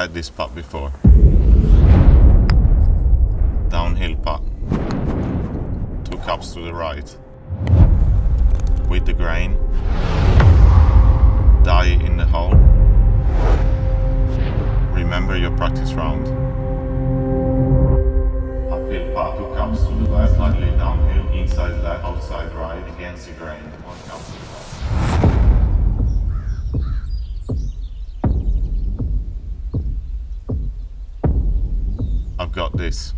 had this putt before. Downhill putt. 2 cups to the right. With the grain. Die in the hole. Remember your practice round. Uphill putt, 2 cups to the left, slightly downhill, inside left, outside right, against the grain, 1 cup to the left. I've got this.